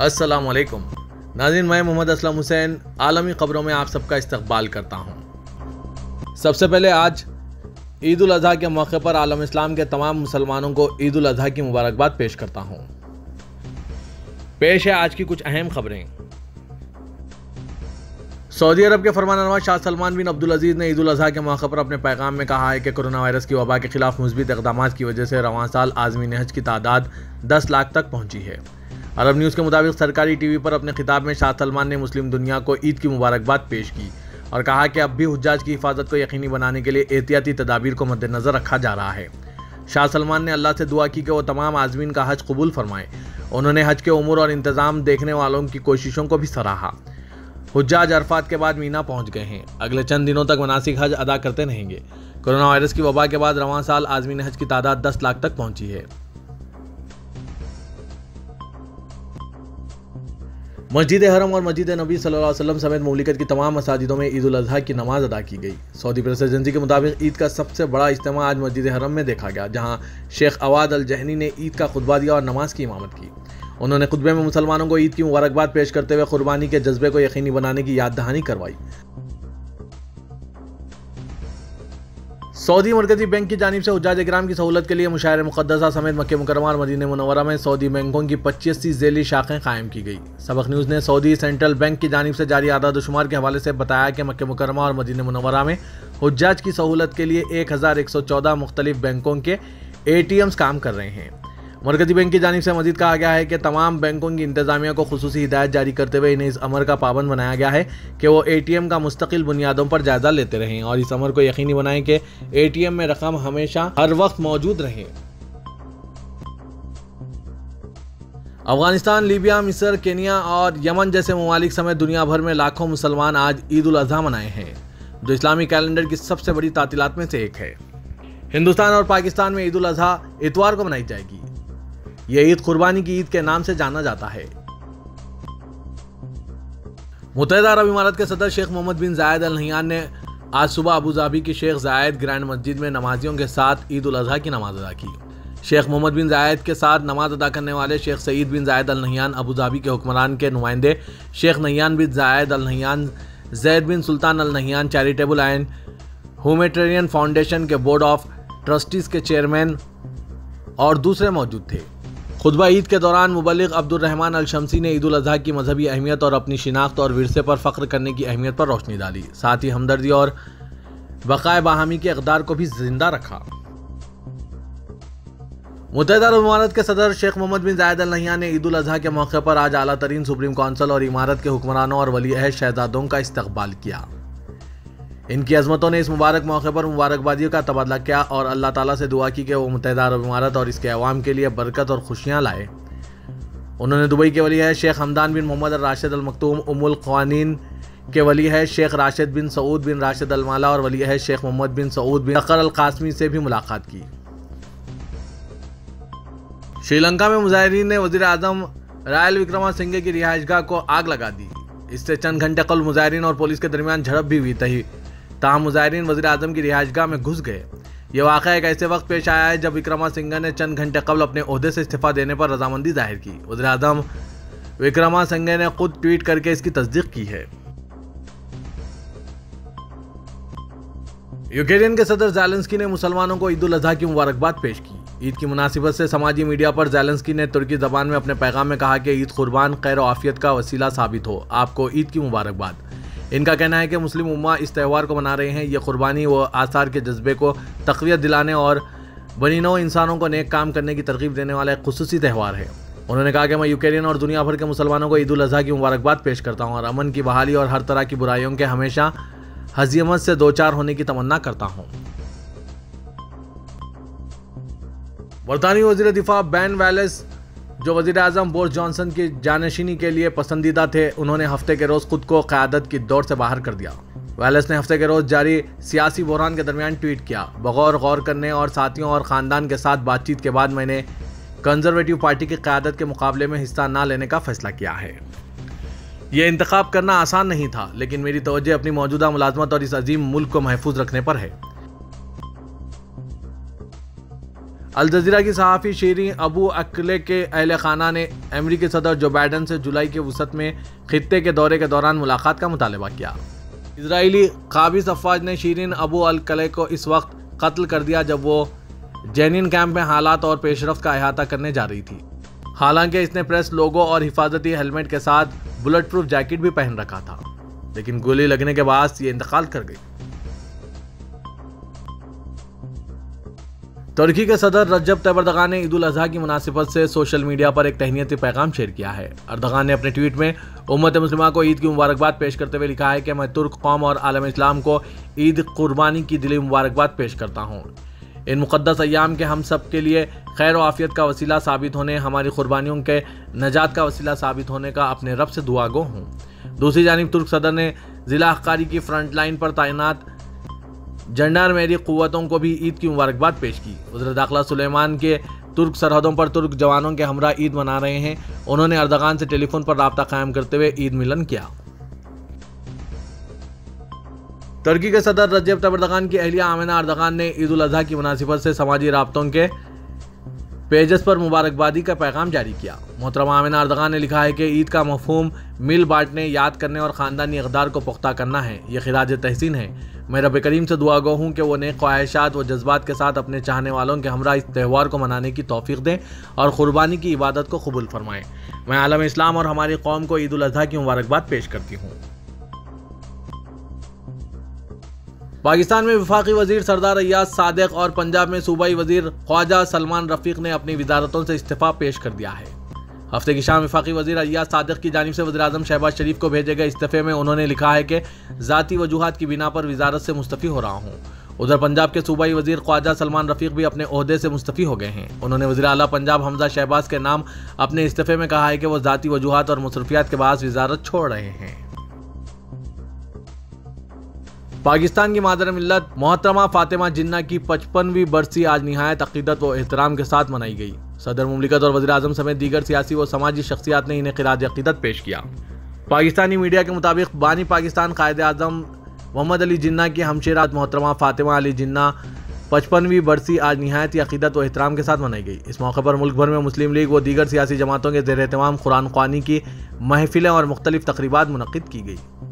अस्सलाम वालेकुम नाज़रीन, मैं मोहम्मद असलम हुसैन आलमी ख़बरों में आप सबका इस्तकबाल करता हूँ। सबसे पहले आज ईद उल अज़हा के मौके पर आलम इस्लाम के तमाम मुसलमानों को ईद उल अज़हा की मुबारकबाद पेश करता हूँ। पेश है आज की कुछ अहम खबरें। सऊदी अरब के फरमानरवा शाह सलमान बिन अब्दुलअज़ीज़ ने ईद उल अज़हा के मौके पर अपने पैगाम में कहा है कि कोरोना वायरस की वबा के खिलाफ मुस्बित इकदाम की वजह से रवां साल आज़मीन हज की तादाद 10 लाख तक पहुंची है। अरब न्यूज़ के मुताबिक सरकारी टीवी पर अपने खिताब में शाह सलमान ने मुस्लिम दुनिया को ईद की मुबारकबाद पेश की और कहा कि अब भी हुज्जाज की हिफाजत को यकीनी बनाने के लिए एहतियाती तदाबीर को मद्देनज़र रखा जा रहा है। शाह सलमान ने अल्लाह से दुआ की कि वो तमाम आज़मीन का हज कबूल फरमाए। उन्होंने हज के उमूर और इंतज़ाम देखने वालों की कोशिशों को भी सराहा। हुज्जाज अरफात के बाद मीना पहुंच गए हैं, अगले चंद दिनों तक मनासिक हज अदा करते रहेंगे। कोरोना वायरस की वबा के बाद रवां साल आज़मीन हज की तादाद 10 लाख तक पहुंची है। मस्जिद हरम और मस्जिद नबी सल्लल्लाहु अलैहि वसल्लम समेत मुमलिकत की तमाम मसाजिदों में ईद उल अज़हा की नमाज अदा की गई। सऊदी प्रेस एजेंसी के मुताबिक ईद का सबसे बड़ा इज्तिमा आज मस्जिद हरम में देखा गया, जहां शेख अवाद अल-जुहनी ने ईद का खुतबा दिया और नमाज की इमामत की। उन्होंने खुतबे में मुसलमानों को ईद की मुबारकबाद पेश करते हुए कुर्बानी के जज्बे को यकीनी बनाने की याद दहानी करवाई। सऊदी मरकजी बैंक की जानिब से हुज्जाज इकराम की सहूलत के लिए मुशायर मुकद्दसा समेत मक्के मुकरमा और मदीने मुनव्वरा में सऊदी बैंकों की 25 झैली शाखें कायम की गई। सबक न्यूज़ ने सऊदी सेंट्रल बैंक की जानिब से जारी आदाद शुमार के हवाले से बताया कि मक्के मुकरमा और मदीने मुनव्वरा में हुज्जाज की सहूलत के लिए 1114 मुख्तलिफ बैंकों के ATMs काम कर रहे हैं। मरकजी बैंक की जानिब से मजीद कहा गया है कि तमाम बैंकों की इंतजामिया को खुसूसी हिदायत जारी करते हुए इन्हें इस अमर का पाबंद बनाया गया है कि वो ATM का मुस्तकिल बुनियादों पर जायजा लेते रहें और इस अमर को यकीनी बनाएं कि ATM में रकम हमेशा हर वक्त मौजूद रहे। अफगानिस्तान, लीबिया, मिस्र, केनिया और यमन जैसे ममालिक समेत दुनिया भर में लाखों मुसलमान आज ईद उल अज़हा मनाए हैं, जो इस्लामी कैलेंडर की सबसे बड़ी तातीलात में से एक है। हिंदुस्तान और पाकिस्तान में ईद उल अज़हा इतवार को मनाई जाएगी। यह ईद कुर्बानी की ईद के नाम से जाना जाता है। मुत्तहिदा अरब इमारात के सदर Sheikh Mohammed bin Zayed Al Nahyan ने आज सुबह अबू धाबी की शेख जायद ग्रैंड मस्जिद में नमाजियों के साथ ईद उल अज़हा की नमाज अदा की। शेख मोहम्मद बिन जायद के साथ नमाज अदा करने वाले Sheikh Saeed bin Zayed Al Nahyan Abu Dhabi के हुक्मरान के नुमाइंदे Sheikh Nahyan bin Zayed Al Nahyan, Zayed bin Sultan Al Nahyan charitable and humanitarian foundation के बोर्ड ऑफ ट्रस्टीज़ के चेयरमैन और दूसरे मौजूद थे। खुतबा ईद के दौरान मुबल्लिग अब्दुल रहमान अल शम्सी ने ईद उल अज़हा की मजहबी अहमियत और अपनी शिनाख्त और विरसे पर फ़ख्र करने की अहमियत पर रोशनी डाली, साथ ही हमदर्दी और बकाए बाहमी के अक़दार को भी जिंदा रखा। मुत्तहिदा अरब इमारात के सदर Sheikh Mohammed bin Zayed Al Nahyan ने ईद उल अज़हा के मौके पर आज आला तरीन सुप्रीम कौंसल और इमारत के हुक्मरानों और वली अहद शहजादों का इस्तकबाल किया। इनकी अजमतों ने इस मुबारक मौके पर मुबारकबादियों का तबादला किया और अल्लाह ताला से दुआ की कि वो मुत्तहिदा अरब इमारात और इसके अवाम के लिए बरकत और खुशियां लाए। उन्होंने दुबई के वली है शेख हमदान बिन मोहम्मद राशिद अल मक्तूम, उम्मुल ख़वानीन के वली है शेख राशिद बिन सऊद बिन राशिद अल माला और वली है शेख मोहम्मद बिन सऊद बिन अक़र अल कासमी से भी मुलाकात की। श्रीलंका में मुजाहिरीन ने वज़ीर आज़म रानिल विक्रमसिंघे की रिहाइशगाह को आग लगा दी। इससे चंद घंटे कल मुजाहिरीन और पुलिस के दरमियान झड़प भी हुई थी। तमाम मुजाहिरीन वज़ीर आज़म की रिहाइशगाह में घुस गए। यह वाक़या एक ऐसे वक्त पेश आया है जब विक्रमसिंघे ने चंद घंटे कबल अपने ओहदे से इस्तीफ़ा देने पर रजामंदी जाहिर की। वज़ीर आज़म विक्रमसिंघे ने खुद ट्वीट करके इसकी तस्दीक की है। यूक्रेन के सदर ज़ेलेंस्की ने मुसलमानों को ईद उल अज़हा की मुबारकबाद पेश की। ईद की मुनासिबत से समाजी मीडिया पर ज़ेलेंस्की ने तुर्की ज़बान में अपने पैगाम में कहा कि ईद कुर्बान खैर और आफियत का वसीला साबित हो, आपको ईद की मुबारकबाद। इनका कहना है कि मुस्लिम उम्मा इस त्यौहार को मना रहे हैं। यह कुर्बानी व आसार के जज्बे को तक़वियत दिलाने और बनीनों इंसानों को नेक काम करने की तरगीब देने वाला एक खुसूसी त्यौहार है। उन्होंने कहा कि मैं यूक्रेन और दुनिया भर के मुसलमानों को ईद उल अज़हा की मुबारकबाद पेश करता हूं और अमन की बहाली और हर तरह की बुराइयों के हमेशा हज़ीमत से दो चार होने की तमन्ना करता हूँ। बरतानवी वज़ीर दिफा बैन वैलेस, जो वज़ीर आज़म बोरिस जॉनसन की जानशीनी के लिए पसंदीदा थे, उन्होंने हफ्ते के रोज़ खुद को क़यादत की दौड़ से बाहर कर दिया। वैलेस ने हफ्ते के रोज़ जारी सियासी बहरान के दरमियान ट्वीट किया, बगौर गौर करने और साथियों और ख़ानदान के साथ बातचीत के बाद मैंने कंजर्वेटिव पार्टी की क़यादत के मुकाबले में हिस्सा न लेने का फ़ैसला किया है। यह इंतखाब करना आसान नहीं था, लेकिन मेरी तवज्जो अपनी मौजूदा मुलाजमत और इस अजीम मुल्क को महफूज रखने पर है। अल जज़ीरा की सहाफ़ी शीरीं अबू अक्लेह के अहल खाना ने अमेरिकी सदर जो बाइडन से जुलाई के वसत में खित्ते के दौरे के दौरान मुलाकात का मुतालबा किया। इजरायली काबिज़ अफवाज ने शीरीं अबू अक्लेह को इस वक्त कत्ल कर दिया जब वो जेनिन कैंप में हालात और पेशरफ्त का अहाता करने जा रही थी। हालांकि इसने प्रेस लोगो और हिफाजती हेलमेट के साथ बुलेट प्रूफ जैकेट भी पहन रखा था, लेकिन गोली लगने के बाद ये इंतकाल कर गई। तुर्की के सदर रजब तैयब एर्दोगान ने ईद उल अजहा की मुनासिबत से सोशल मीडिया पर एक तहनीती पैगाम शेयर किया है। एर्दोगान ने अपने ट्वीट में उम्मत मुस्लिमा को ईद की मुबारकबाद पेश करते हुए लिखा है कि मैं तुर्क कौम और आलम इस्लाम को ईद कुर्बानी की दिली मुबारकबाद पेश करता हूँ। इन मुक़द्दस अय्याम के हम सब के लिए खैर और आफियत का वसीला साबित होने, हमारी कुर्बानियों के नजात का वसीला साबित होने का अपने रब से दुआ गो हूँ। दूसरी जानिब तुर्क सदर ने ज़िला अहकारी की फ्रंट लाइन पर तैनात जनडारमेरी क़ुव्वतों को भी ईद की मुबारकबाद पेश की। वज़ीर दाखिला सुलेमान के तुर्क सरहदों पर तुर्क जवानों के हमरा ईद मना रहे हैं। उन्होंने एर्दोगान से टेलीफोन पर राब्ता कायम करते हुए ईद मिलन किया। तुर्की के सदर रजब तैयब एर्दोगान की अहलिया आमिना एर्दोगान ने ईद उल अजहा की मुनासिबत से समाजी राब्तों के पेजेस पर मुबारकबादी का पैगाम जारी किया। मोहतरमा आमिना एर्दोगान ने लिखा है कि ईद का मफहूम मिल बांटने, याद करने और ख़ानदानी इक़दार को पुख्ता करना है। ये ख़िराज तहसीन है। मैं रब करीम से दुआ गो हूँ कि वो नेक ख्वाहिशात व जज्बात के साथ अपने चाहने वालों के हमरा इस त्यौहार को मनाने की तौफीक दें और क़ुरबानी की इबादत को कबूल फरमाएँ। मैं आलम इस्लाम और हमारी कौम को ईद उल अजहा की मुबारकबाद पेश करती हूँ। पाकिस्तान में वफाकी वज़ीर सरदार रियाज सादिक़ और पंजाब में सूबाई वज़ीर ख्वाजा सलमान रफ़ीक़ ने अपनी वज़ारतों से इस्तीफ़ा पेश कर दिया है। हफ्ते की शाम वफाकी वज़ीर रियाज सादिक़ की जानिब से वज़ीर-ए-आज़म शहबाज शरीफ को भेजे गए इस्तीफ़े में उन्होंने लिखा है कि ज़ाती वजूहात की बिना पर वज़ारत से मुस्तफ़ी हो रहा हूँ। उधर पंजाब के सूबाई वज़ीर ख्वाजा सलमान रफ़ीक़ भी अपने ओहदे से मुस्तफ़ी हो गए हैं। उन्होंने वज़ीर आला पंजाब हमज़ा शहबाज के नाम अपने इस्तीफ़े में कहा है कि वो ज़ाती वजूहात और मसरूफियात के बाद वज़ारत छोड़ रहे हैं। पाकिस्तान की मादर मिल्लत मोहतरमा फातिमा जिन्ना की 55वीं बरसी आज निहायत अक़ीदत व एहतराम के साथ मनाई गई। सदर मुमलिकत और वज़ीर-ए-आज़म समेत दीगर सियासी व समाजी शख्सियात ने इन्हें क़िराज अक़ीदत पेश किया। पाकिस्तानी मीडिया के मुताबिक बानी पाकिस्तान कायद आज़म मोहम्मद अली जिन्ना की हमशेरात मोहतरमा फातिमा अली जिन्ना 55वीं बरसी आज निहायत अक़ीदत व एहतराम के साथ मनाई गई। इस मौके पर मुल्क भर में मुस्लिम लीग व दीगर सियासी जमातों के ज़ेर-ए-एहतमाम क़ुरान ख़्वानी की महफ़िलें और मुख्तलिफ़ तकरीबात मुनक़्क़िद की गई।